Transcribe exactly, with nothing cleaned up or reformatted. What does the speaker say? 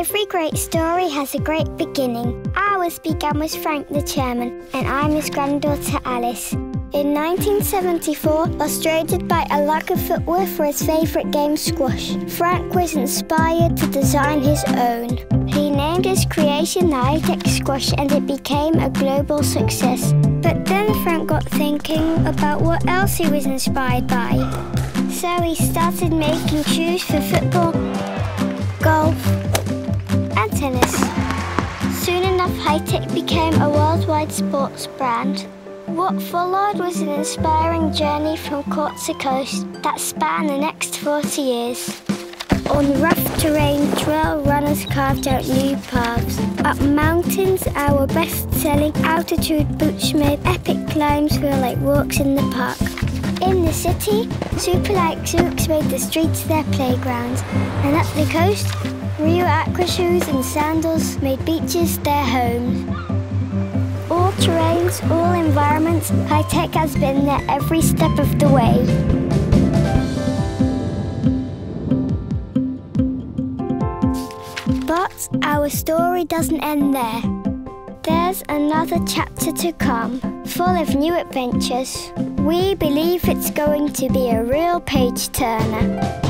Every great story has a great beginning. Ours began with Frank the chairman, and I'm his granddaughter Alice. In nineteen seventy-four, frustrated by a lack of footwear for his favourite game squash, Frank was inspired to design his own. He named his creation the Hi-Tec squash, and it became a global success. But then Frank got thinking about what else he was inspired by. So he started making shoes for football, golf and tennis. Soon enough, Hi-Tec became a worldwide sports brand. What followed was an inspiring journey from court to coast that spanned the next forty years. On rough terrain, trail runners carved out new paths. Up mountains, our best-selling altitude boots made epic climbs feel like walks in the park. In the city, Superlight Zooks made the streets their playgrounds. And up the coast, Rio Aqua shoes and sandals made beaches their homes. All terrains, all environments, Hi-Tec has been there every step of the way. But our story doesn't end there. There's another chapter to come, full of new adventures. We believe it's going to be a real page turner.